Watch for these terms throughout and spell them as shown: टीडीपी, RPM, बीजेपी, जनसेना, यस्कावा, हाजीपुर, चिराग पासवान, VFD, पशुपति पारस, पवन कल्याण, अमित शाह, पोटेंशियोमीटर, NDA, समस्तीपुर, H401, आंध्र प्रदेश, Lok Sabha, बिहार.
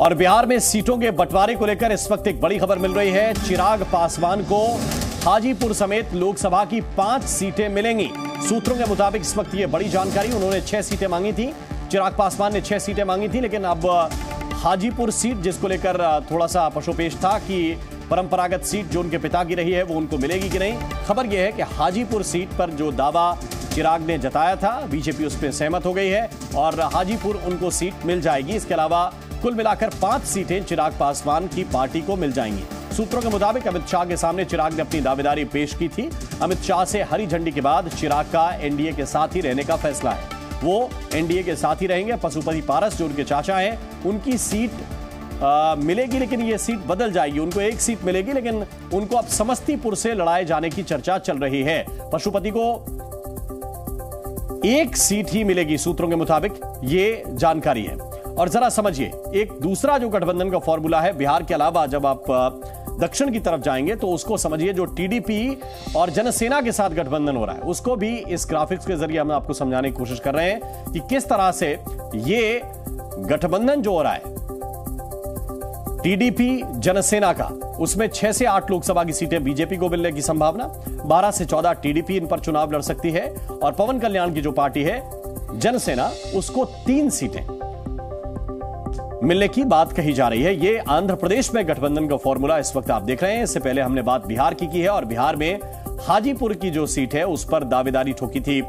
और बिहार में सीटों के बंटवारे को लेकर इस वक्त एक बड़ी खबर मिल रही है। चिराग पासवान को हाजीपुर समेत लोकसभा की 5 सीटें मिलेंगी। सूत्रों के मुताबिक इस वक्त ये बड़ी जानकारी। उन्होंने 6 सीटें मांगी थी, चिराग पासवान ने 6 सीटें मांगी थी, लेकिन अब हाजीपुर सीट जिसको लेकर थोड़ा सा पशोपेश था कि परंपरागत सीट जो उनके पिता की रही है वो उनको मिलेगी कि नहीं। खबर यह है कि हाजीपुर सीट पर जो दावा चिराग ने जताया था बीजेपी उस पर सहमत हो गई है और हाजीपुर उनको सीट मिल जाएगी। इसके अलावा कुल मिलाकर 5 सीटें चिराग पासवान की पार्टी को मिल जाएंगी। सूत्रों के मुताबिक अमित शाह के सामने चिराग ने अपनी दावेदारी पेश की थी। अमित शाह से हरी झंडी के बाद चिराग का एनडीए के साथ ही रहने का फैसला है। वो एनडीए के साथ ही रहेंगे। पशुपति पारस जो उनके चाचा हैं उनकी सीट मिलेगी, लेकिन ये सीट बदल जाएगी। उनको 1 सीट मिलेगी, लेकिन उनको अब समस्तीपुर से लड़ाए जाने की चर्चा चल रही है। पशुपति को 1 सीट ही मिलेगी, सूत्रों के मुताबिक ये जानकारी है। और जरा समझिए, एक दूसरा जो गठबंधन का फॉर्मूला है बिहार के अलावा, जब आप दक्षिण की तरफ जाएंगे तो उसको समझिए, जो टीडीपी और जनसेना के साथ गठबंधन हो रहा है उसको भी इस ग्राफिक्स के जरिए हम आपको समझाने की कोशिश कर रहे हैं कि किस तरह से ये गठबंधन जो हो रहा है टीडीपी जनसेना का, उसमें 6 से 8 लोकसभा की सीटें बीजेपी को मिलने की संभावना, 12 से 14 टीडीपी इन पर चुनाव लड़ सकती है और पवन कल्याण की जो पार्टी है जनसेना उसको 3 सीटें मिलने की बात कही जा रही है। ये आंध्र प्रदेश में गठबंधन का फॉर्मूला इस वक्त आप देख रहे हैं। इससे पहले हमने बात बिहार की है और बिहार में हाजीपुर की जो सीट है उस पर दावेदारी ठोकी थी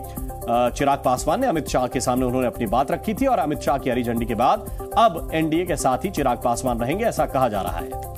चिराग पासवान ने। अमित शाह के सामने उन्होंने अपनी बात रखी थी और अमित शाह की हरी झंडी के बाद अब एनडीए के साथ ही चिराग पासवान रहेंगे, ऐसा कहा जा रहा है।